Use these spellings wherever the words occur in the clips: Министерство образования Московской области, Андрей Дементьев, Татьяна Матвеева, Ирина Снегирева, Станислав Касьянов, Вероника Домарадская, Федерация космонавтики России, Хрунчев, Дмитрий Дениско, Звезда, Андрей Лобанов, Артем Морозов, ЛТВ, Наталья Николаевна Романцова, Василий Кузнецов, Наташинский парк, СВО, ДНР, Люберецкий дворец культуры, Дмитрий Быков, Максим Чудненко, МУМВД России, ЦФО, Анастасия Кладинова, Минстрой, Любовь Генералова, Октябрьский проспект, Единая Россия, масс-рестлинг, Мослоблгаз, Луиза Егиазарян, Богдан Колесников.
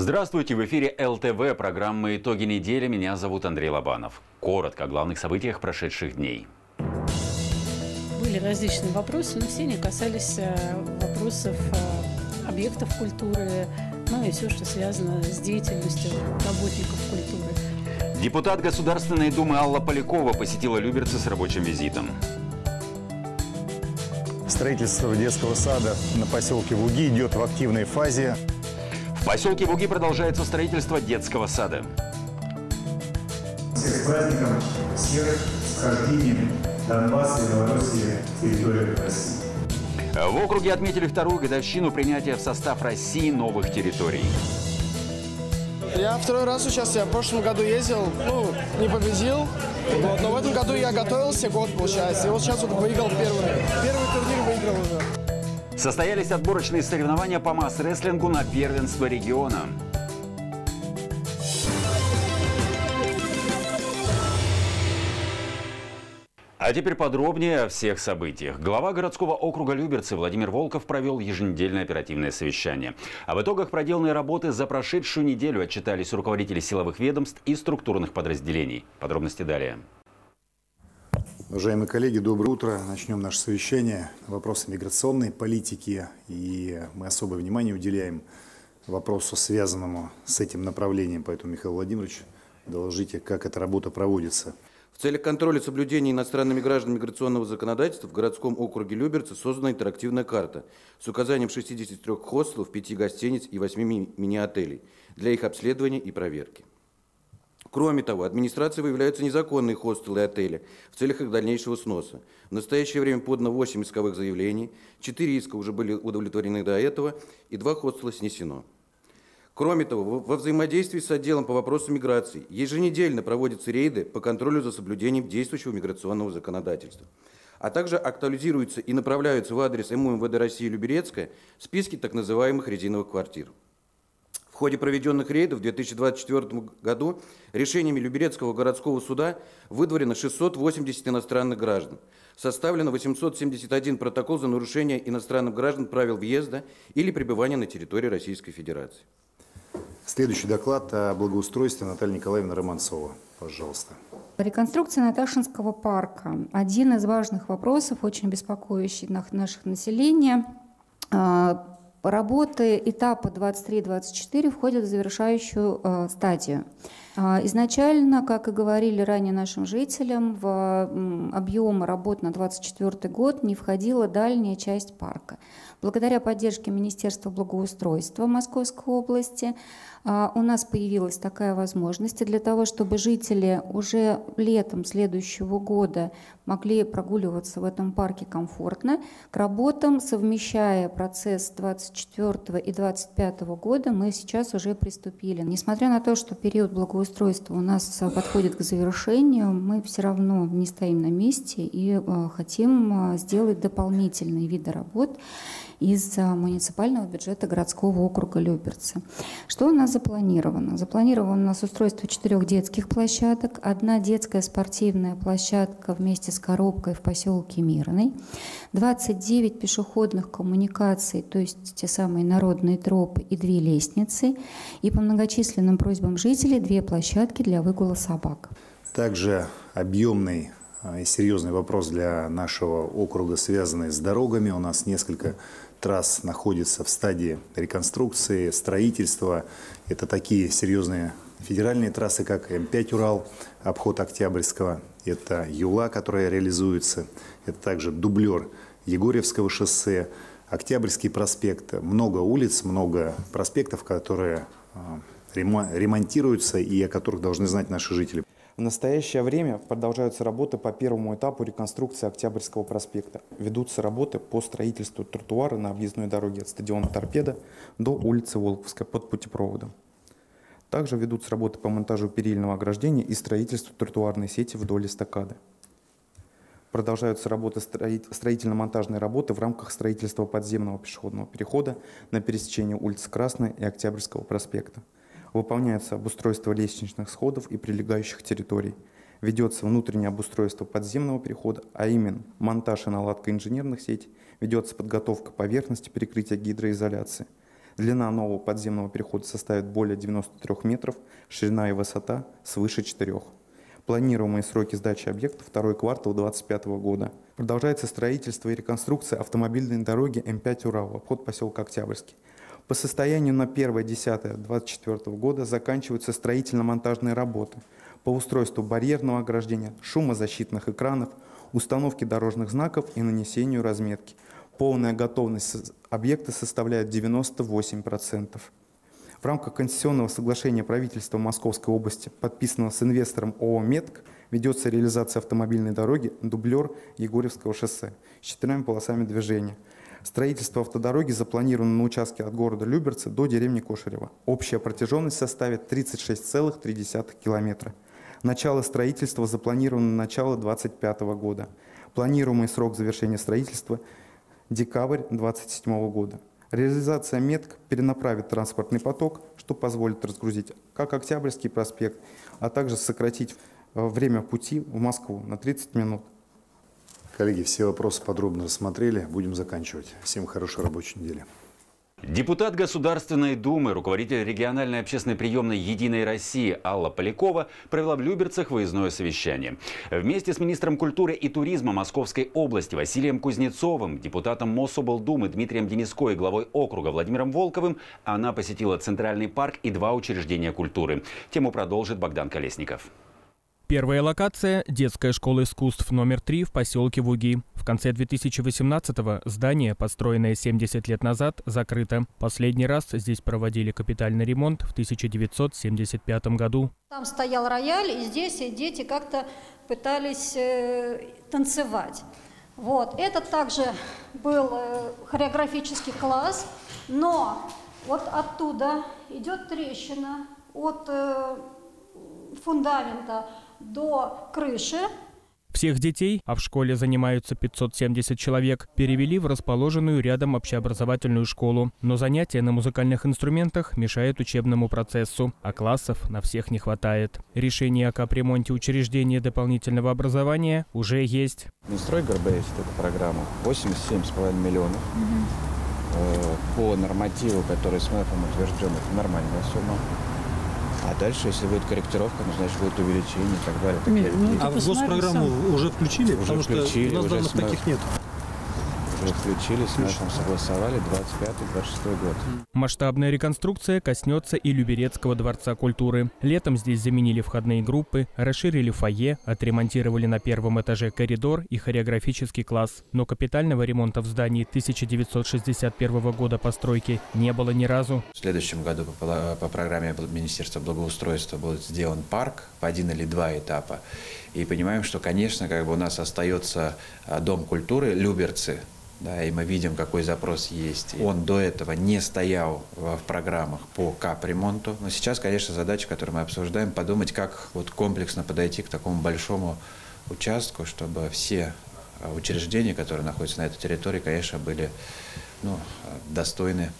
Здравствуйте, в эфире ЛТВ, программа «Итоги недели». Меня зовут Андрей Лобанов. Коротко о главных событиях прошедших дней. Были различные вопросы, но все они касались вопросов объектов культуры, ну и все, что связано с деятельностью работников культуры. Депутат Государственной Думы Алла Полякова посетила Люберцы с рабочим визитом. Строительство детского сада на поселке Луги идет в активной фазе. В поселке Луги продолжается строительство детского сада. Всех с праздником, всех с хождением Донбасса и Белоруссии территории России. В округе отметили вторую годовщину принятия в состав России новых территорий. Я второй раз участвую, я в прошлом году ездил, ну, не победил, вот, но в этом году я готовился год, получается, и вот сейчас вот выиграл первый турнир, выиграл уже. Состоялись отборочные соревнования по масс-рестлингу на первенство региона. А теперь подробнее о всех событиях. Глава городского округа Люберцы Владимир Волков провел еженедельное оперативное совещание. Об итогах проделанной работы за прошедшую неделю отчитались руководители силовых ведомств и структурных подразделений. Подробности далее. Уважаемые коллеги, доброе утро. Начнем наше совещание. Вопросы миграционной политики. И мы особое внимание уделяем вопросу, связанному с этим направлением. Поэтому, Михаил Владимирович, доложите, как эта работа проводится. В целях контроля соблюдения иностранными гражданами миграционного законодательства в городском округе Люберцы создана интерактивная карта с указанием 63 хостелов, 5 гостиниц и 8 мини-отелей для их обследования и проверки. Кроме того, администрации выявляются незаконные хостелы и отели в целях их дальнейшего сноса. В настоящее время подано 8 исковых заявлений, 4 иска уже были удовлетворены до этого и 2 хостела снесено. Кроме того, во взаимодействии с отделом по вопросу миграции еженедельно проводятся рейды по контролю за соблюдением действующего миграционного законодательства. А также актуализируются и направляются в адрес МУМВД России Люберецкая списки так называемых резиновых квартир. В ходе проведенных рейдов в 2024 году решениями Люберецкого городского суда выдворено 680 иностранных граждан. Составлено 871 протокол за нарушение иностранных граждан правил въезда или пребывания на территории Российской Федерации. Следующий доклад о благоустройстве Наталья Николаевна Романцова. Пожалуйста. Реконструкция Наташинского парка. Один из важных вопросов, очень беспокоящий наших населения. Работы этапа 23-24 входят в завершающую стадию. Изначально, как и говорили ранее нашим жителям, в объем работ на 2024 год не входила дальняя часть парка. Благодаря поддержке Министерства благоустройства Московской области у нас появилась такая возможность для того, чтобы жители уже летом следующего года могли прогуливаться в этом парке комфортно. К работам, совмещая процесс 2024 и 2025 года, мы сейчас уже приступили. Несмотря на то, что период благоустройства у нас подходит к завершению, мы все равно не стоим на месте и хотим сделать дополнительные виды работ из муниципального бюджета городского округа Люберцы. Что у нас запланировано? Запланировано у нас устройство 4 детских площадок, 1 детская спортивная площадка вместе с коробкой в поселке Мирный, 29 пешеходных коммуникаций, то есть те самые народные тропы и 2 лестницы, и по многочисленным просьбам жителей 2 площадки для выгула собак. Также объемный и серьезный вопрос для нашего округа, связанный с дорогами. У нас несколько трасс находится в стадии реконструкции, строительства. Это такие серьезные федеральные трассы, как М5 Урал, обход Октябрьского. Это Юла, которая реализуется. Это также дублер Егорьевского шоссе, Октябрьский проспект. Много улиц, много проспектов, которые ремонтируются и о которых должны знать наши жители. В настоящее время продолжаются работы по первому этапу реконструкции Октябрьского проспекта. Ведутся работы по строительству тротуара на объездной дороге от стадиона «Торпеда» до улицы Волковской под путепроводом. Также ведутся работы по монтажу перильного ограждения и строительству тротуарной сети вдоль эстакады. Продолжаются работы строительно-монтажные работы в рамках строительства подземного пешеходного перехода на пересечении улиц Красной и Октябрьского проспекта. Выполняется обустройство лестничных сходов и прилегающих территорий. Ведется внутреннее обустройство подземного перехода, а именно монтаж и наладка инженерных сетей, ведется подготовка поверхности перекрытия гидроизоляции. Длина нового подземного перехода составит более 93 метров, ширина и высота свыше 4. Планируемые сроки сдачи объекта – второй квартал 2025 года. Продолжается строительство и реконструкция автомобильной дороги М5 Урал, обход поселка Октябрьский. По состоянию на 1.10.2024 года заканчиваются строительно-монтажные работы по устройству барьерного ограждения, шумозащитных экранов, установке дорожных знаков и нанесению разметки. Полная готовность объекта составляет 98%. В рамках концессионного соглашения правительства Московской области, подписанного с инвестором ООО «Метк», ведется реализация автомобильной дороги «Дублер» Егорьевского шоссе с 4 полосами движения. Строительство автодороги запланировано на участке от города Люберцы до деревни Кошарева. Общая протяженность составит 36,3 километра. Начало строительства запланировано на начало 2025 года. Планируемый срок завершения строительства – декабрь 2027 года. Реализация «Метк» перенаправит транспортный поток, что позволит разгрузить как Октябрьский проспект, а также сократить время пути в Москву на 30 минут. Коллеги, все вопросы подробно рассмотрели. Будем заканчивать. Всем хорошей рабочей недели. Депутат Государственной Думы, руководитель региональной общественной приемной «Единой России» Алла Полякова провела в Люберцах выездное совещание. Вместе с министром культуры и туризма Московской области Василием Кузнецовым, депутатом Мослоблдумы Дмитрием Дениско и главой округа Владимиром Волковым она посетила Центральный парк и 2 учреждения культуры. Тему продолжит Богдан Колесников. Первая локация – детская школа искусств номер 3 в поселке Вуги. В конце 2018-го здание, построенное 70 лет назад, закрыто. Последний раз здесь проводили капитальный ремонт в 1975 году. Там стоял рояль, и здесь дети как-то пытались танцевать. Вот. Это также был хореографический класс, но вот оттуда идет трещина от фундамента до крыши. Всех детей, а в школе занимаются 570 человек, перевели в расположенную рядом общеобразовательную школу. Но занятия на музыкальных инструментах мешают учебному процессу, а классов на всех не хватает. Решение о капремонте учреждения дополнительного образования уже есть. Минстрой горбеет эту программу. 87,5 миллионов. По нормативу, который с МЭФом утвержден, это нормальная сумма. А дальше, если будет корректировка, ну, значит, будет увеличение и так далее. А в госпрограмму уже включили? Потому что у нас данных таких нет. Уже включили, с нашим согласовали 25-26 год. Масштабная реконструкция коснется и Люберецкого дворца культуры. Летом здесь заменили входные группы, расширили фойе, отремонтировали на первом этаже коридор и хореографический класс. Но капитального ремонта в здании 1961 года постройки не было ни разу. В следующем году по программе Министерства благоустройства будет сделан парк в 1 или 2 этапа. И понимаем, что, конечно, как бы у нас остается дом культуры Люберцы. Да, и мы видим, какой запрос есть. Он до этого не стоял в программах по капремонту. Но сейчас, конечно, задача, которую мы обсуждаем, подумать, как вот комплексно подойти к такому большому участку, чтобы все учреждения, которые находятся на этой территории, конечно, были достойны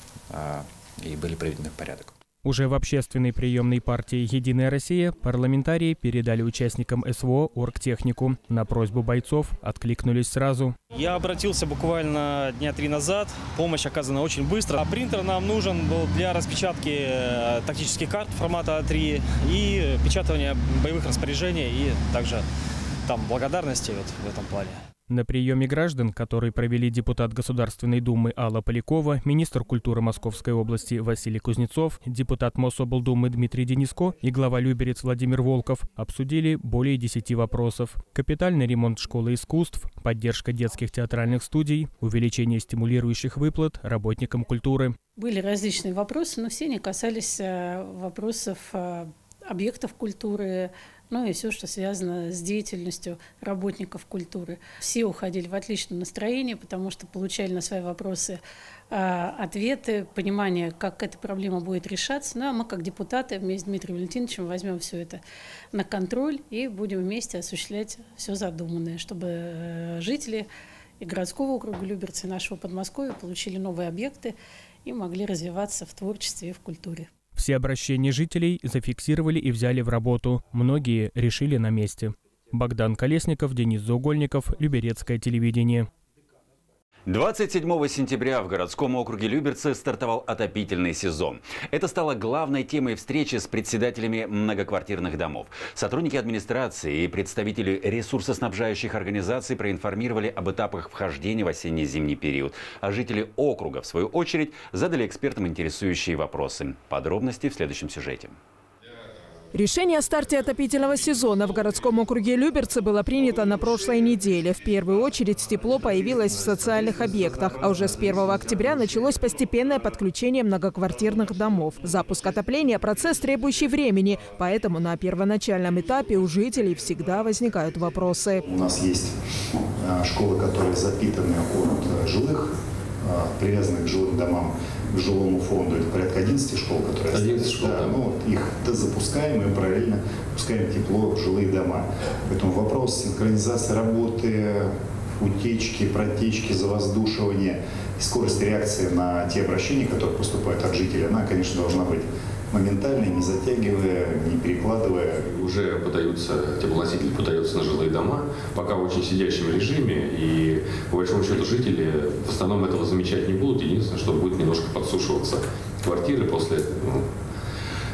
и были приведены в порядок. Уже в общественной приемной партии «Единая Россия» парламентарии передали участникам СВО оргтехнику. На просьбу бойцов откликнулись сразу. Я обратился буквально дня 3 назад. Помощь оказана очень быстро. А принтер нам нужен был для распечатки тактических карт формата А3 и печатания боевых распоряжений и также там благодарности вот в этом плане. На приеме граждан, который провели депутат Государственной Думы Алла Полякова, министр культуры Московской области Василий Кузнецов, депутат Мособлдумы Дмитрий Дениска и глава Люберец Владимир Волков, обсудили более 10 вопросов. Капитальный ремонт школы искусств, поддержка детских театральных студий, увеличение стимулирующих выплат работникам культуры. Были различные вопросы, но все они касались вопросов объектов культуры, ну и все, что связано с деятельностью работников культуры. Все уходили в отличном настроении, потому что получали на свои вопросы ответы, понимание, как эта проблема будет решаться. Ну а мы, как депутаты, вместе с Дмитрием Валентиновичем возьмем все это на контроль и будем вместе осуществлять все задуманное, чтобы жители и городского округа Люберцы, и нашего Подмосковья получили новые объекты и могли развиваться в творчестве и в культуре. Все обращения жителей зафиксировали и взяли в работу. Многие решили на месте. Богдан Колесников, Денис Заугольников, Люберецкое телевидение. 27 сентября в городском округе Люберцы стартовал отопительный сезон. Это стало главной темой встречи с председателями многоквартирных домов. Сотрудники администрации и представители ресурсоснабжающих организаций проинформировали об этапах вхождения в осенне-зимний период. А жители округа, в свою очередь, задали экспертам интересующие вопросы. Подробности в следующем сюжете. Решение о старте отопительного сезона в городском округе Люберцы было принято на прошлой неделе. В первую очередь тепло появилось в социальных объектах, а уже с 1 октября началось постепенное подключение многоквартирных домов. Запуск отопления – процесс, требующий времени, поэтому на первоначальном этапе у жителей всегда возникают вопросы. У нас есть школы, которые запитаны от жилых, привязанных к жилым домам, к жилому фонду. Это порядка 11 школ, которые 11 школ, да, ну, их запускаем и параллельно пускаем тепло в жилые дома. Поэтому вопрос синхронизации работы, утечки, протечки, завоздушивания и скорость реакции на те обращения, которые поступают от жителей, она, конечно, должна быть моментально, не затягивая, не перекладывая. Уже теплоноситель подается на жилые дома, пока в очень сидящем режиме, и по большому счету жители в основном этого замечать не будут. Единственное, что будет немножко подсушиваться квартиры после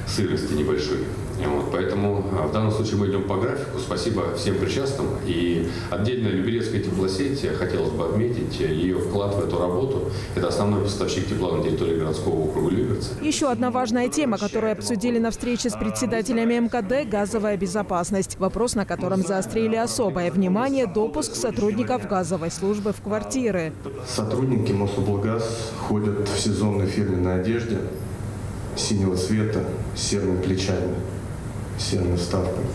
сырости небольшой. Вот, поэтому в данном случае мы идем по графику. Спасибо всем причастным. И отдельно Люберецкая теплосеть, хотелось бы отметить ее вклад в эту работу. Это основной поставщик тепла на территории городского округа Люберцы. Еще одна важная тема, которую обсудили на встрече с председателями МКД – газовая безопасность. Вопрос, на котором заострили особое внимание – допуск сотрудников газовой службы в квартиры. Сотрудники Мослоблгаз ходят в сезонной фирменной одежде синего цвета с серыми плечами, серыми вставками.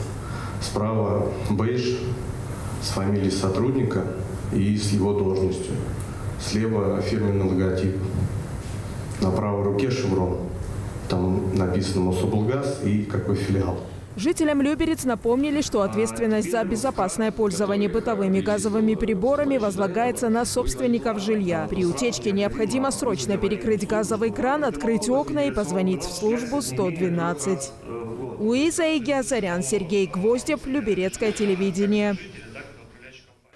Справа бейдж с фамилией сотрудника и с его должностью. Слева фирменный логотип. На правой руке шеврон. Там написано «Мослоблгаз» и какой филиал. Жителям Люберец напомнили, что ответственность за безопасное пользование бытовыми газовыми приборами возлагается на собственников жилья. При утечке необходимо срочно перекрыть газовый кран, открыть окна и позвонить в службу 112. Луиза Егиазарян, Сергей Гвоздев, Люберецкое телевидение.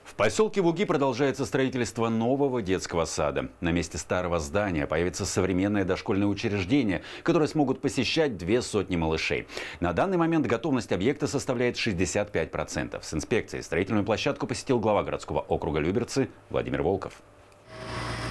В поселке Луги продолжается строительство нового детского сада. На месте старого здания появится современное дошкольное учреждение, которое смогут посещать 2 сотни малышей. На данный момент готовность объекта составляет 65%. С инспекцией строительную площадку посетил глава городского округа Люберцы Владимир Волков.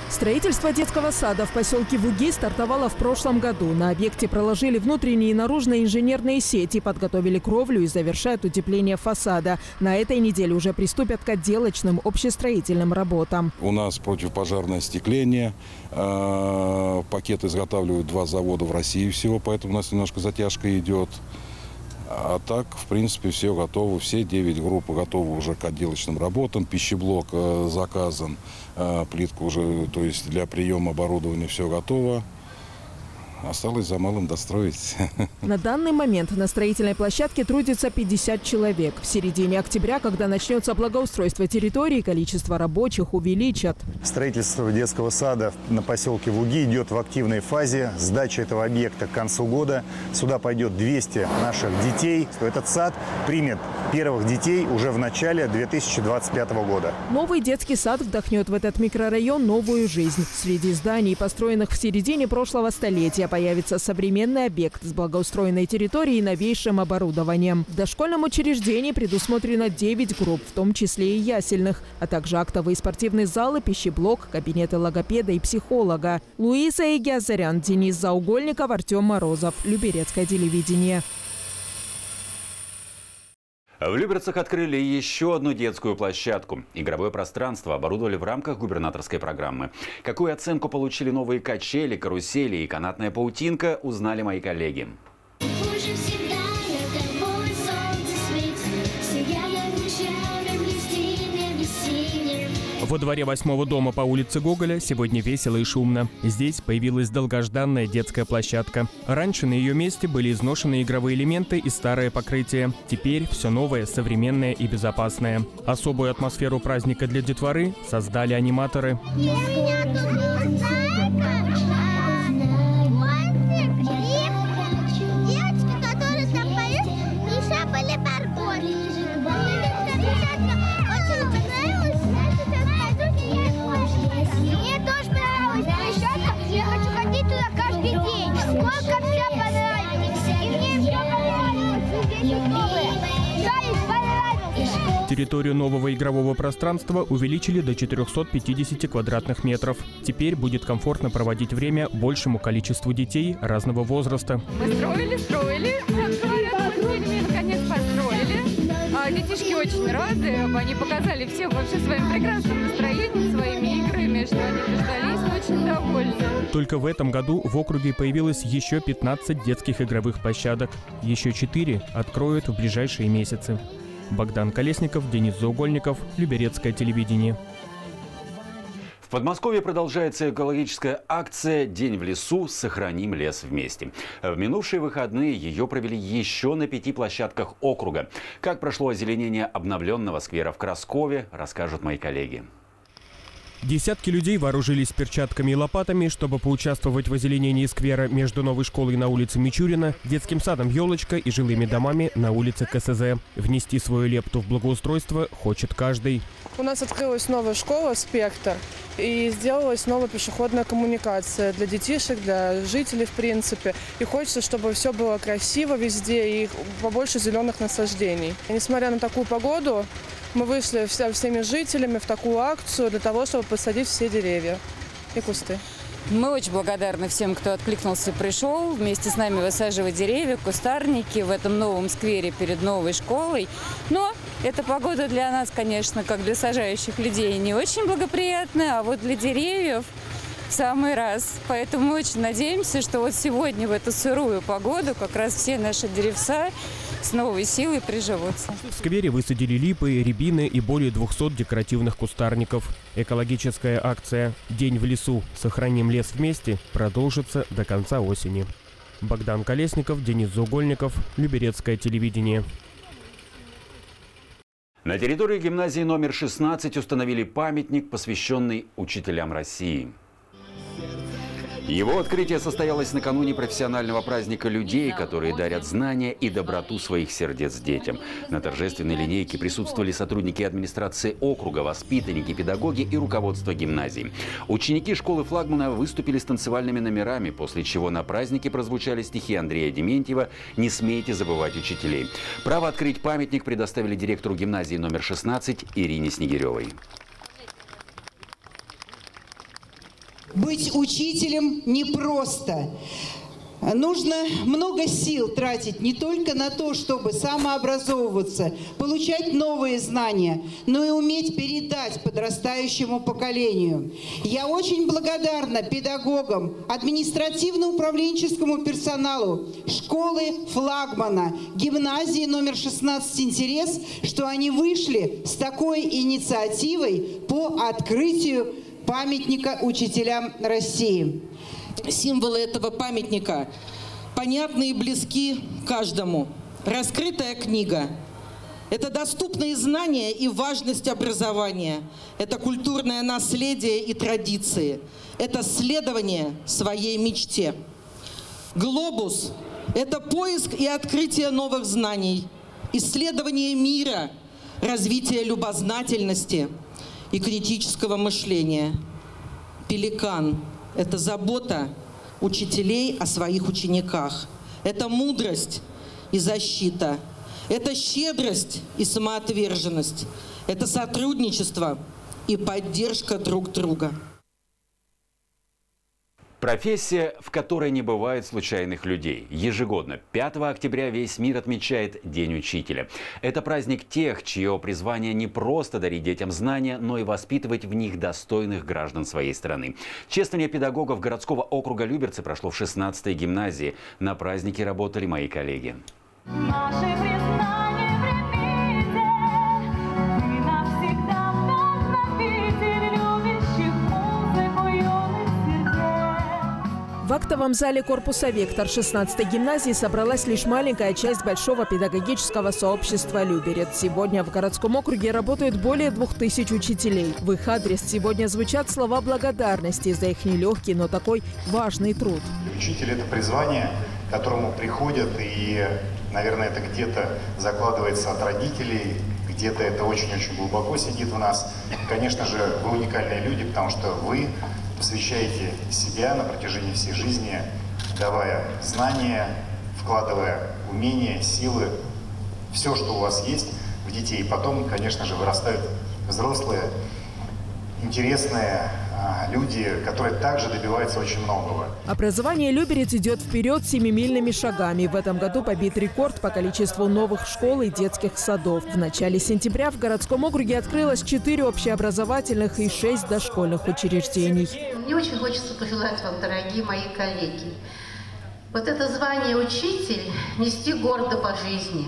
Строительство детского сада в поселке Вуги стартовало в прошлом году. На объекте проложили внутренние и наружные инженерные сети, подготовили кровлю и завершают утепление фасада. На этой неделе уже приступят к отделочным общестроительным работам. У нас противопожарное остекление. Пакет изготавливают 2 завода в России всего, поэтому у нас немножко затяжка идет. А так, в принципе, все готовы, все 9 групп готовы уже к отделочным работам. Пищеблок заказан, плитка уже, то есть для приема оборудования все готово. Осталось за малым достроить. На данный момент на строительной площадке трудится 50 человек. В середине октября, когда начнется благоустройство территории, количество рабочих увеличат. Строительство детского сада на поселке Вуги идет в активной фазе. Сдача этого объекта к концу года. Сюда пойдет 200 наших детей. Этот сад примет первых детей уже в начале 2025 года. Новый детский сад вдохнет в этот микрорайон новую жизнь. Среди зданий, построенных в середине прошлого столетия, появится современный объект с благоустроенной территорией и новейшим оборудованием. В дошкольном учреждении предусмотрено 9 групп, в том числе и ясельных, а также актовые спортивные залы, пищеблок, кабинеты логопеда и психолога. Луиза Егиазарян, Денис Заугольников, Артем Морозов. Люберецкое телевидение. В Люберцах открыли еще одну детскую площадку. Игровое пространство оборудовали в рамках губернаторской программы. Какую оценку получили новые качели, карусели и канатная паутинка, узнали мои коллеги. Во дворе 8-го дома по улице Гоголя сегодня весело и шумно. Здесь появилась долгожданная детская площадка. Раньше на ее месте были изношены игровые элементы и старое покрытие. Теперь все новое, современное и безопасное. Особую атмосферу праздника для детворы создали аниматоры. Территорию нового игрового пространства увеличили до 450 квадратных метров. Теперь будет комфортно проводить время большему количеству детей разного возраста. Мы строили, говорят, мы с детьми наконец построили. Детишки очень рады, они показали всем вообще своим прекрасным настроением, своими играми, что они дождались, очень довольны. Только в этом году в округе появилось еще 15 детских игровых площадок. Еще 4 откроют в ближайшие месяцы. Богдан Колесников, Денис Заугольников, Люберецкое телевидение. В Подмосковье продолжается экологическая акция «День в лесу. Сохраним лес вместе». В минувшие выходные ее провели еще на 5 площадках округа. Как прошло озеленение обновленного сквера в Краскове, расскажут мои коллеги. Десятки людей вооружились перчатками и лопатами, чтобы поучаствовать в озеленении сквера между новой школой на улице Мичурина, детским садом «Елочка» и жилыми домами на улице КСЗ. Внести свою лепту в благоустройство хочет каждый. У нас открылась новая школа «Спектр» и сделалась новая пешеходная коммуникация для детишек, для жителей в принципе. И хочется, чтобы все было красиво везде и побольше зеленых насаждений. И несмотря на такую погоду, мы вышли всеми жителями в такую акцию для того, чтобы посадить все деревья и кусты. Мы очень благодарны всем, кто откликнулся и пришел вместе с нами высаживать деревья, кустарники в этом новом сквере перед новой школой. Но эта погода для нас, конечно, как для сажающих людей, не очень благоприятная, а вот для деревьев в самый раз. Поэтому мы очень надеемся, что вот сегодня в эту сырую погоду как раз все наши деревца с новой силой приживутся. В сквере высадили липы, рябины и более 200 декоративных кустарников. Экологическая акция «День в лесу. Сохраним лес вместе» продолжится до конца осени. Богдан Колесников, Денис Заугольников, Люберецкое телевидение. На территории гимназии номер 16 установили памятник, посвященный учителям России. Его открытие состоялось накануне профессионального праздника людей, которые дарят знания и доброту своих сердец детям. На торжественной линейке присутствовали сотрудники администрации округа, воспитанники, педагоги и руководство гимназии. Ученики школы флагмана выступили с танцевальными номерами, после чего на празднике прозвучали стихи Андрея Дементьева «Не смейте забывать учителей». Право открыть памятник предоставили директору гимназии номер 16 Ирине Снегиревой. Быть учителем непросто. Нужно много сил тратить не только на то, чтобы самообразовываться, получать новые знания, но и уметь передать подрастающему поколению. Я очень благодарна педагогам, административно-управленческому персоналу, школы флагмана, гимназии номер 16 «Интерес», что они вышли с такой инициативой по открытию памятника учителям России. Символы этого памятника понятны и близки каждому. Раскрытая книга – это доступные знания и важность образования. Это культурное наследие и традиции. Это следование своей мечте. Глобус – это поиск и открытие новых знаний, исследование мира, развитие любознательности и критического мышления. Пеликан – это забота учителей о своих учениках. Это мудрость и защита. Это щедрость и самоотверженность. Это сотрудничество и поддержка друг друга. Профессия, в которой не бывает случайных людей. Ежегодно 5 октября весь мир отмечает День учителя. Это праздник тех, чье призвание не просто дарить детям знания, но и воспитывать в них достойных граждан своей страны. Чествование педагогов городского округа Люберцы прошло в 16-й гимназии. На празднике работали мои коллеги. В актовом зале корпуса «Вектор» 16-й гимназии собралась лишь маленькая часть большого педагогического сообщества «Люберец». Сегодня в городском округе работают более 2000 учителей. В их адрес сегодня звучат слова благодарности за их нелегкий, но такой важный труд. Учитель – это призвание, к которому приходят, и, наверное, это где-то закладывается от родителей, где-то это очень-очень глубоко сидит в нас. Конечно же, вы уникальные люди, потому что вы посвящаете себя на протяжении всей жизни, давая знания, вкладывая умения, силы, все, что у вас есть, в детей. Потом, конечно же, вырастают взрослые, интересные люди, которые также добиваются очень многого. Образование Люберец идет вперед семимильными шагами. В этом году побит рекорд по количеству новых школ и детских садов. В начале сентября в городском округе открылось 4 общеобразовательных и 6 дошкольных учреждений. Мне очень хочется пожелать вам, дорогие мои коллеги, вот это звание «учитель» нести гордо по жизни.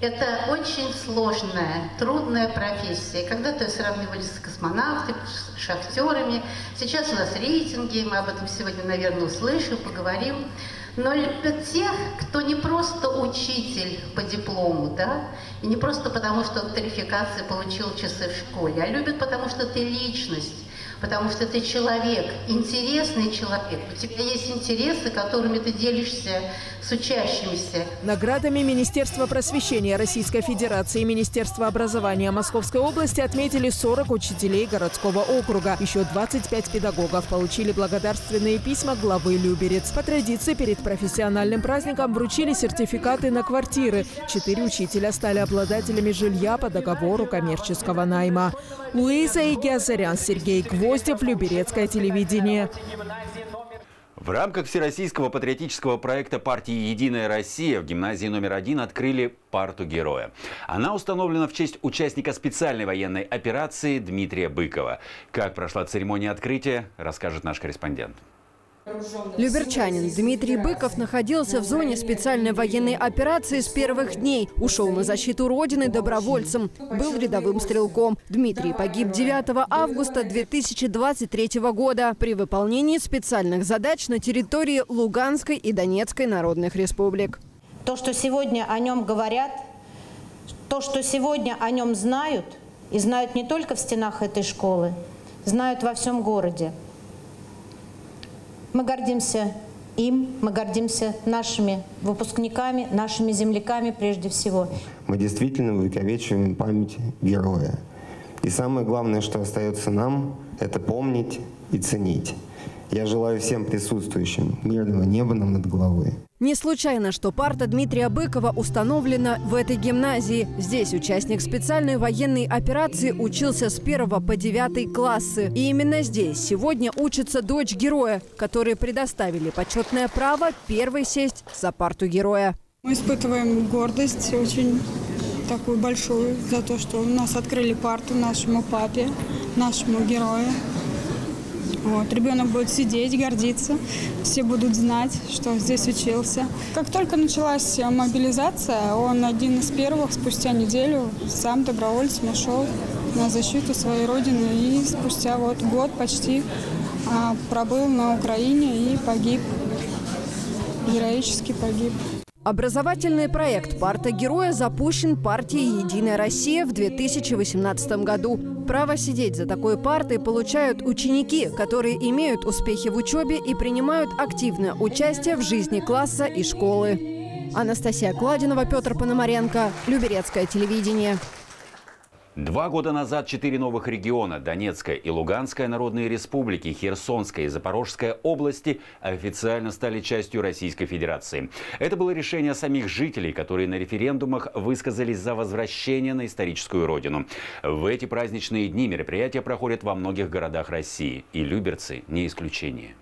Это очень сложная, трудная профессия. Когда-то сравнивались с космонавтами, шахтерами. Сейчас у нас рейтинги, мы об этом сегодня, наверное, услышим, поговорим. Но тех, кто не просто учитель по диплому, да, и не просто потому, что он квалификации получил часы в школе, а любит, потому что ты личность, потому что ты человек, интересный человек. У тебя есть интересы, которыми ты делишься с учащимися. Наградами Министерства просвещения Российской Федерации и Министерства образования Московской области отметили 40 учителей городского округа. Еще 25 педагогов получили благодарственные письма главы Люберец. По традиции, перед профессиональным праздником вручили сертификаты на квартиры. 4 учителя стали обладателями жилья по договору коммерческого найма. Луиза Егиазарян, Сергей Гвоздев, Люберецкое телевидение. В рамках всероссийского патриотического проекта партии «Единая Россия» в гимназии №1 открыли парту героя. Она установлена в честь участника специальной военной операции Дмитрия Быкова. Как прошла церемония открытия, расскажет наш корреспондент. Люберчанин Дмитрий Быков находился в зоне специальной военной операции с первых дней. Ушел на защиту Родины добровольцем. Был рядовым стрелком. Дмитрий погиб 9 августа 2023 года при выполнении специальных задач на территории Луганской и Донецкой народных республик. То, что сегодня о нем говорят, то, что сегодня о нем знают, и знают не только в стенах этой школы, знают во всем городе. Мы гордимся им, мы гордимся нашими выпускниками, нашими земляками прежде всего. Мы действительно увековечиваем память героя. И самое главное, что остается нам, это помнить и ценить. Я желаю всем присутствующим мирного неба нам над головой. Не случайно, что парта Дмитрия Быкова установлена в этой гимназии. Здесь участник специальной военной операции учился с 1 по 9 классы. И именно здесь сегодня учится дочь героя, которой предоставили почетное право первой сесть за парту героя. Мы испытываем гордость очень такую большую за то, что у нас открыли парту нашему папе, нашему герою. Вот. Ребенок будет сидеть, гордиться, все будут знать, что здесь учился. Как только началась мобилизация, он один из первых спустя неделю сам добровольцем ушел на защиту своей родины. И спустя вот год почти пробыл на Украине и погиб, героически погиб. Образовательный проект «Парта героя» запущен партией «Единая Россия» в 2018 году. Право сидеть за такой партой получают ученики, которые имеют успехи в учебе и принимают активное участие в жизни класса и школы. Анастасия Кладинова, Петр Пономаренко, Люберецкое телевидение. 2 года назад 4 новых региона – Донецкая и Луганская народные республики, Херсонская и Запорожская области – официально стали частью Российской Федерации. Это было решение самих жителей, которые на референдумах высказались за возвращение на историческую родину. В эти праздничные дни мероприятия проходят во многих городах России. И Люберцы не исключение.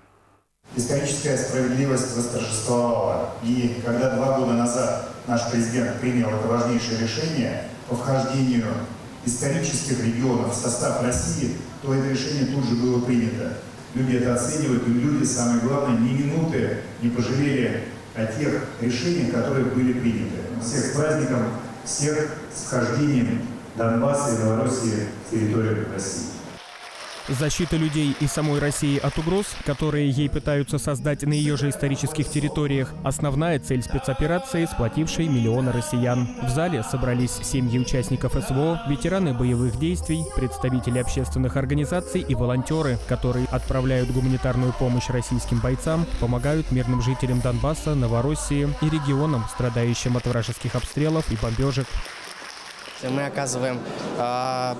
Историческая справедливость восторжествовала. И когда 2 года назад наш президент принял это важнейшее решение по вхождению исторических регионов в состав России, то это решение тут же было принято. Люди это оценивают, и люди, самое главное, ни минуты не пожалели о тех решениях, которые были приняты. Всех с праздником, всех с вхождением Донбасса и Новороссии в территорию России. Защита людей и самой России от угроз, которые ей пытаются создать на ее же исторических территориях, основная цель спецоперации, сплотившей миллионы россиян. В зале собрались семьи участников СВО, ветераны боевых действий, представители общественных организаций и волонтеры, которые отправляют гуманитарную помощь российским бойцам, помогают мирным жителям Донбасса, Новороссии и регионам, страдающим от вражеских обстрелов и бомбежек. Мы оказываем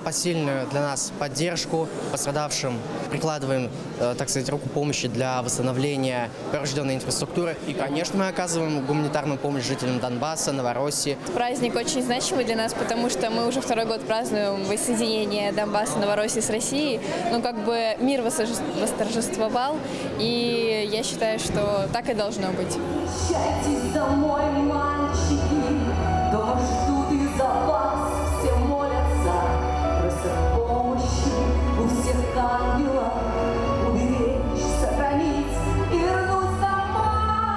посильную для нас поддержку пострадавшим, прикладываем, так сказать, руку помощи для восстановления поврежденной инфраструктуры. И, конечно, мы оказываем гуманитарную помощь жителям Донбасса, Новороссии. Праздник очень значимый для нас, потому что мы уже второй год празднуем воссоединение Донбасса, Новороссии с Россией. Ну, как бы мир восторжествовал, и я считаю, что так и должно быть. Прощайтесь домой, мальчики, то, что ты за вас, все молятся, просят помощи у всех ангелов, уберечь, сохранить и вернуть домой.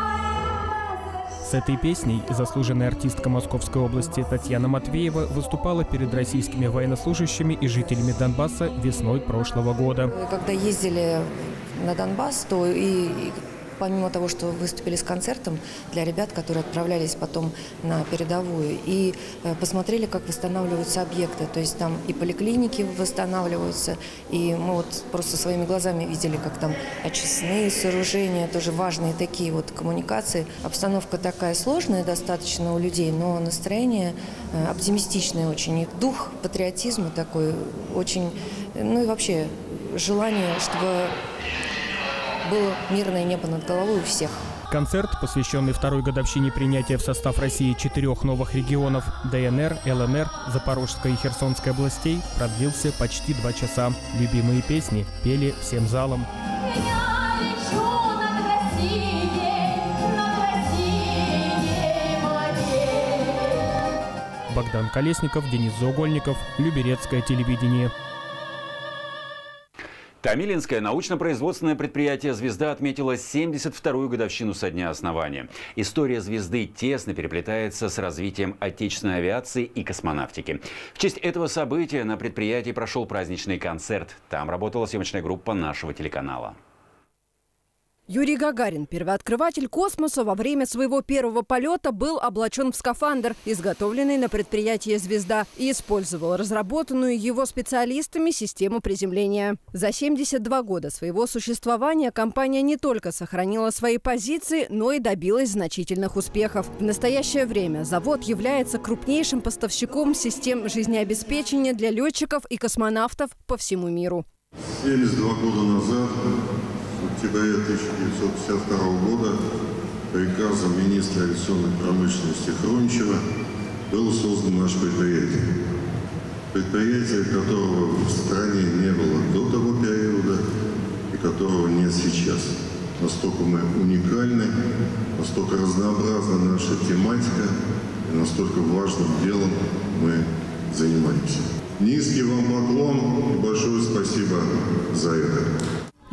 С этой песней заслуженная артистка Московской области Татьяна Матвеева выступала перед российскими военнослужащими и жителями Донбасса весной прошлого года. Когда ездили на Донбасс, то и помимо того, что выступили с концертом для ребят, которые отправлялись потом на передовую, и посмотрели, как восстанавливаются объекты. То есть там и поликлиники восстанавливаются, и мы вот просто своими глазами видели, как там очистные сооружения, тоже важные такие вот коммуникации. Обстановка такая сложная достаточно у людей, но настроение оптимистичное очень. И дух патриотизма такой очень, ну и вообще желание, чтобы было мирное небо над головой у всех. Концерт, посвященный второй годовщине принятия в состав России 4 новых регионов ДНР, ЛНР, Запорожской и Херсонской областей, продлился почти 2 часа. Любимые песни пели всем залом. Богдан Колесников, Денис Заугольников, Люберецкое телевидение. Томилинское научно-производственное предприятие «Звезда» отметило 72-ю годовщину со дня основания. История «Звезды» тесно переплетается с развитием отечественной авиации и космонавтики. В честь этого события на предприятии прошел праздничный концерт. Там работала съемочная группа нашего телеканала. Юрий Гагарин, первооткрыватель космоса, во время своего первого полета был облачен в скафандр, изготовленный на предприятии «Звезда», и использовал разработанную его специалистами систему приземления. За 72 года своего существования компания не только сохранила свои позиции, но и добилась значительных успехов. В настоящее время завод является крупнейшим поставщиком систем жизнеобеспечения для летчиков и космонавтов по всему миру. 72 года назад, в октябре 1952 года, приказом министра авиационной промышленности Хрунчева было создано наше предприятие. Предприятие, которого в стране не было до того периода и которого нет сейчас. Настолько мы уникальны, настолько разнообразна наша тематика и настолько важным делом мы занимаемся. Низкий вам поклон и большое спасибо за это.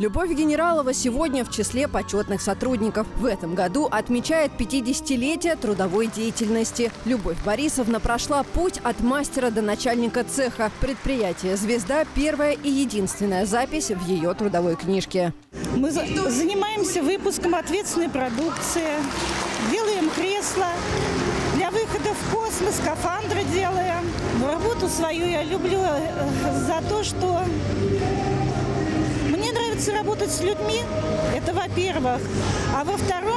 Любовь Генералова сегодня в числе почетных сотрудников. В этом году отмечает 50-летие трудовой деятельности. Любовь Борисовна прошла путь от мастера до начальника цеха. Предприятие «Звезда» – первая и единственная запись в ее трудовой книжке. Мы занимаемся выпуском ответственной продукции, делаем кресла для выхода в космос, скафандры делаем. Работу свою я люблю за то, что работать с людьми, это во-первых. А во-вторых,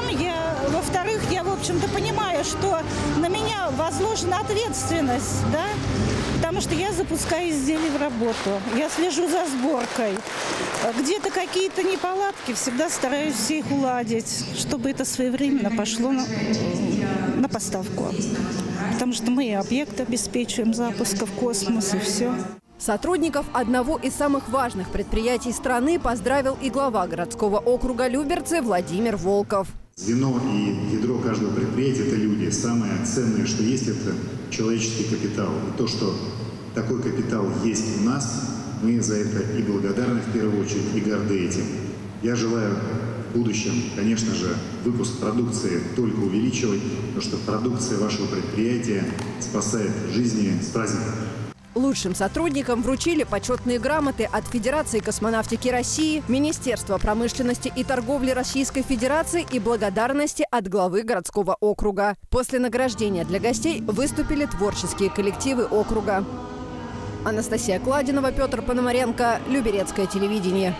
я, в общем-то, понимаю, что на меня возложена ответственность, да, потому что я запускаю изделия в работу, я слежу за сборкой. Где-то какие-то неполадки, всегда стараюсь все их уладить, чтобы это своевременно пошло на поставку. Потому что мы объект обеспечиваем запуска в космос и все. Сотрудников одного из самых важных предприятий страны поздравил и глава городского округа Люберцы Владимир Волков. Звено и ядро каждого предприятия – это люди. Самое ценное, что есть, это человеческий капитал. И то, что такой капитал есть у нас, мы за это и благодарны в первую очередь, и горды этим. Я желаю в будущем, конечно же, выпуск продукции только увеличивать, потому что продукция вашего предприятия спасает жизни. С праздником! Лучшим сотрудникам вручили почетные грамоты от Федерации космонавтики России, Министерства промышленности и торговли Российской Федерации и благодарности от главы городского округа. После награждения для гостей выступили творческие коллективы округа. Анастасия Кладинова, Петр Пономаренко, Люберецкое телевидение.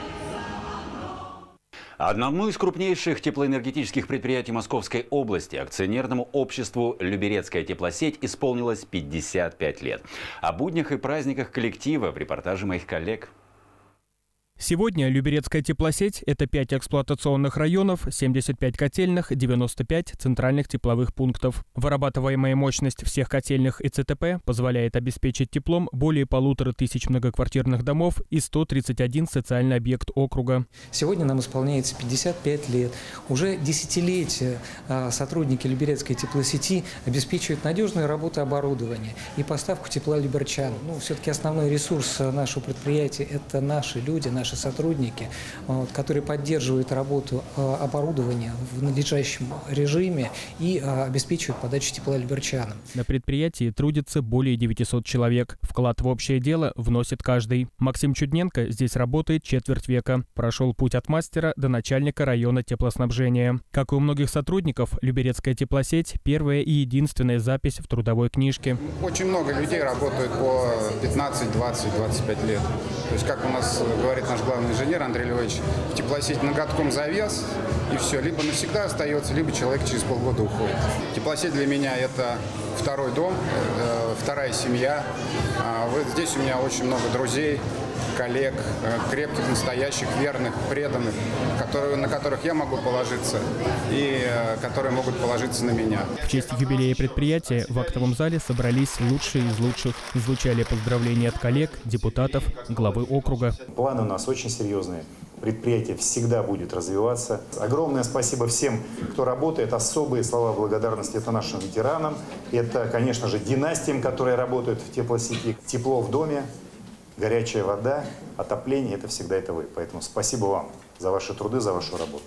Одному из крупнейших теплоэнергетических предприятий Московской области, акционерному обществу «Люберецкая теплосеть», исполнилось 55 лет. О буднях и праздниках коллектива в репортаже моих коллег. Сегодня Люберецкая теплосеть – это 5 эксплуатационных районов, 75 котельных, 95 центральных тепловых пунктов. Вырабатываемая мощность всех котельных и ЦТП позволяет обеспечить теплом более 1500 многоквартирных домов и 131 социальный объект округа. Сегодня нам исполняется 55 лет. Уже десятилетия сотрудники Люберецкой теплосети обеспечивают надежную работу оборудования и поставку тепла люберчан. Ну, все-таки основной ресурс нашего предприятия – это наши люди, наши сотрудники, которые поддерживают работу оборудования в надлежащем режиме и обеспечивают подачу тепла люберчанам. На предприятии трудится более 900 человек. Вклад в общее дело вносит каждый. Максим Чудненко здесь работает четверть века. Прошел путь от мастера до начальника района теплоснабжения. Как и у многих сотрудников, Люберецкая теплосеть – первая и единственная запись в трудовой книжке. Очень много людей работают по 15, 20, 25 лет. То есть, как у нас говорит наш главный инженер Андрей Львович, в теплосеть ноготком завяз, и все. Либо навсегда остается, либо человек через полгода уходит. Теплосеть для меня – это второй дом, вторая семья. Вот здесь у меня очень много друзей, коллег, крепких, настоящих, верных, преданных, на которых я могу положиться и которые могут положиться на меня. В честь юбилея предприятия в актовом зале собрались лучшие из лучших. Звучали поздравления от коллег, депутатов, главы округа. Планы у нас очень серьезные. Предприятие всегда будет развиваться. Огромное спасибо всем, кто работает. Особые слова благодарности это нашим ветеранам. Это, конечно же, династиям, которые работают в теплосети. Тепло в доме, горячая вода, отопление – это всегда это вы. Поэтому спасибо вам за ваши труды, за вашу работу.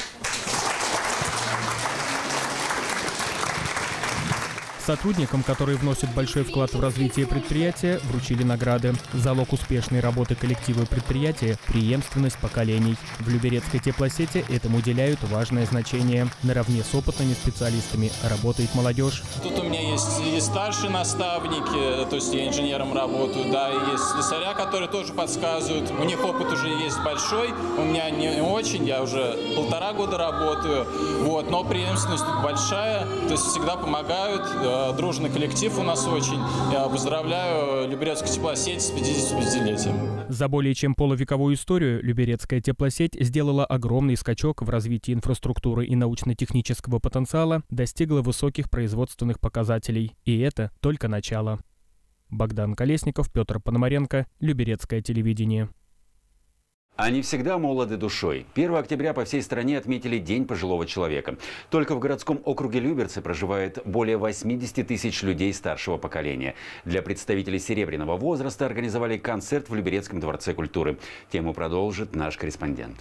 Сотрудникам, которые вносят большой вклад в развитие предприятия, вручили награды. Залог успешной работы коллектива предприятия – преемственность поколений. В Люберецкой теплосети этому уделяют важное значение. Наравне с опытными специалистами работает молодежь. Тут у меня есть и старшие наставники, то есть я инженером работаю, да, и есть слесаря, которые тоже подсказывают. У них опыт уже есть большой, у меня не очень, я уже 1,5 года работаю, вот, но преемственность тут большая, то есть всегда помогают. Дружный коллектив у нас очень. Я поздравляю Люберецкую теплосеть с 55-летием. За более чем полувековую историю Люберецкая теплосеть сделала огромный скачок в развитии инфраструктуры и научно-технического потенциала, достигла высоких производственных показателей. И это только начало. Богдан Колесников, Петр Пономаренко, Люберецкое телевидение. Они всегда молоды душой. 1 октября по всей стране отметили День пожилого человека. Только в городском округе Люберцы проживает более 80 тысяч людей старшего поколения. Для представителей серебряного возраста организовали концерт в Люберецком дворце культуры. Тему продолжит наш корреспондент.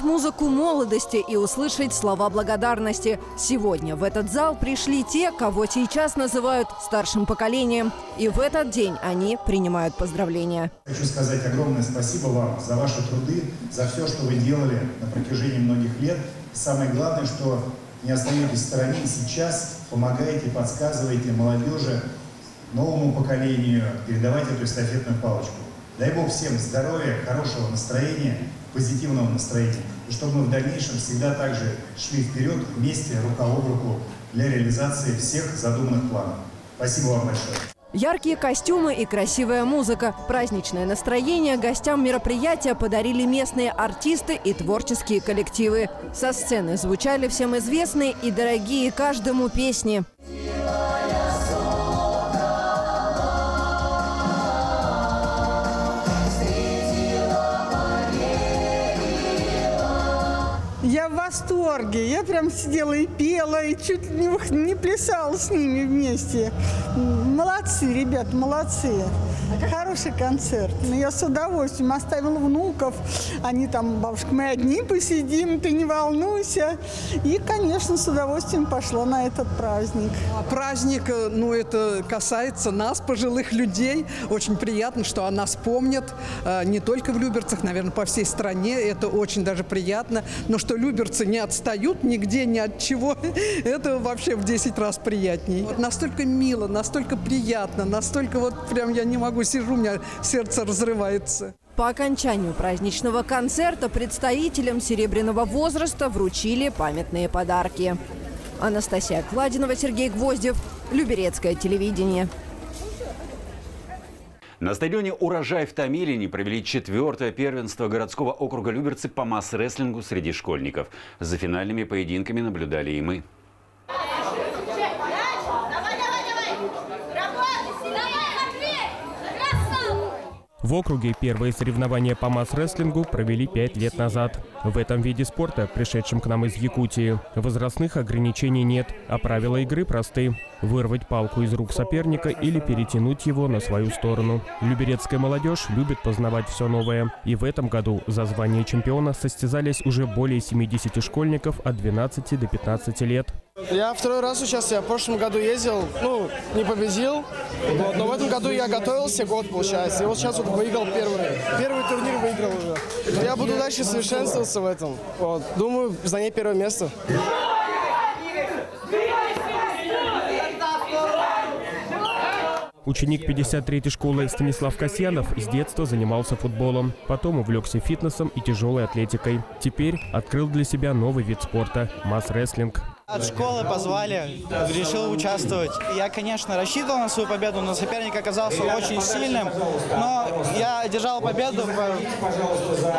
Музыку молодости и услышать слова благодарности. Сегодня в этот зал пришли те, кого сейчас называют старшим поколением. И в этот день они принимают поздравления. Хочу сказать огромное спасибо вам за ваши труды, за все, что вы делали на протяжении многих лет. Самое главное, что не остаетесь в стороне сейчас, помогаете, подсказываете молодежи, новому поколению передавать эту эстафетную палочку. Дай Бог всем здоровья, хорошего настроения, позитивного настроения, и чтобы мы в дальнейшем всегда также шли вперед вместе, рука об руку, для реализации всех задуманных планов. Спасибо вам большое. Яркие костюмы и красивая музыка, праздничное настроение гостям мероприятия подарили местные артисты и творческие коллективы. Со сцены звучали всем известные и дорогие каждому песни. Я в восторге. Я прям сидела и пела, и чуть не плясала с ними вместе. Молодцы, ребят, молодцы. Хороший концерт. Я с удовольствием оставила внуков. Они там, бабушка, мы одни посидим, ты не волнуйся. И, конечно, с удовольствием пошла на этот праздник. Праздник, ну, это касается нас, пожилых людей. Очень приятно, что о нас помнят. Не только в Люберцах, наверное, по всей стране. Это очень даже приятно. Но что люберцы не отстают нигде, ни от чего, это вообще в 10 раз приятней. Вот настолько мило, настолько приятно, настолько вот прям я не могу, сижу, у меня сердце разрывается. По окончанию праздничного концерта представителям серебряного возраста вручили памятные подарки. Анастасия Кладинова, Сергей Гвоздев, Люберецкое телевидение. На стадионе «Урожай» в Томилине провели 4-е первенство городского округа Люберцы по масс-рестлингу среди школьников. За финальными поединками наблюдали и мы. В округе первые соревнования по масс-рестлингу провели 5 лет назад. В этом виде спорта, пришедшем к нам из Якутии, возрастных ограничений нет, а правила игры просты. Вырвать палку из рук соперника или перетянуть его на свою сторону. Люберецкая молодежь любит познавать все новое. И в этом году за звание чемпиона состязались уже более 70 школьников от 12 до 15 лет. Я 2-й раз участвую. Я в прошлом году ездил, ну, не победил. Вот, но в этом году я готовился год, получается. И вот сейчас вот выиграл первый турнир, выиграл уже. Я буду дальше совершенствоваться в этом. Вот, думаю, занять 1-е место. Ученик 53-й школы Станислав Касьянов с детства занимался футболом. Потом увлекся фитнесом и тяжелой атлетикой. Теперь открыл для себя новый вид спорта – масс-рестлинг. От школы позвали, решил участвовать. Я, конечно, рассчитывал на свою победу, но соперник оказался очень сильным. Но я одержал победу.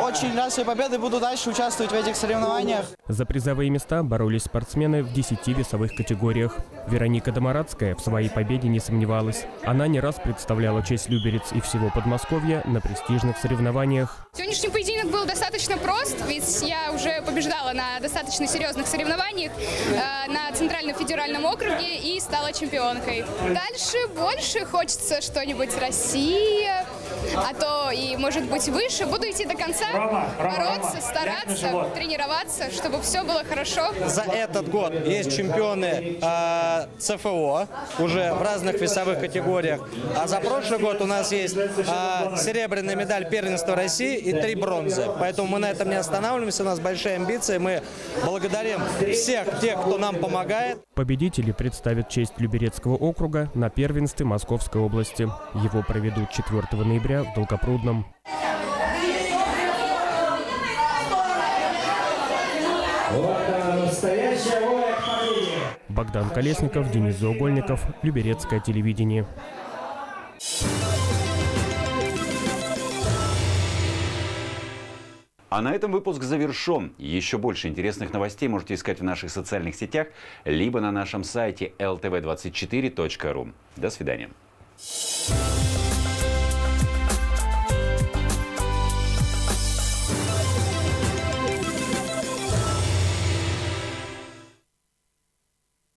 Очень рад своей победе, буду дальше участвовать в этих соревнованиях. За призовые места боролись спортсмены в 10 весовых категориях. Вероника Домарадская в своей победе не сомневалась. Она не раз представляла честь Люберец и всего Подмосковья на престижных соревнованиях. Сегодняшний поединок был достаточно прост, ведь я уже побеждала на достаточно серьезных соревнованиях на Центральном федеральном округе и стала чемпионкой. Дальше больше хочется что-нибудь Россия, а то и, может быть, выше. Буду идти до конца, бороться, стараться, тренироваться, чтобы все было хорошо. За этот год есть чемпионы ЦФО уже в разных весовых категориях. А за прошлый год у нас есть серебряная медаль первенства России и 3 бронзы. Поэтому мы на этом не останавливаемся, у нас большие амбиции. Мы благодарим всех тех, кто нам помогает. Победители представят честь Люберецкого округа на первенстве Московской области. Его проведут 4 ноября в Долгопрудном. Богдан Колесников, Денис Заугольников, Люберецкое телевидение. А на этом выпуск завершен. Еще больше интересных новостей можете искать в наших социальных сетях, либо на нашем сайте ltv24.ru. До свидания.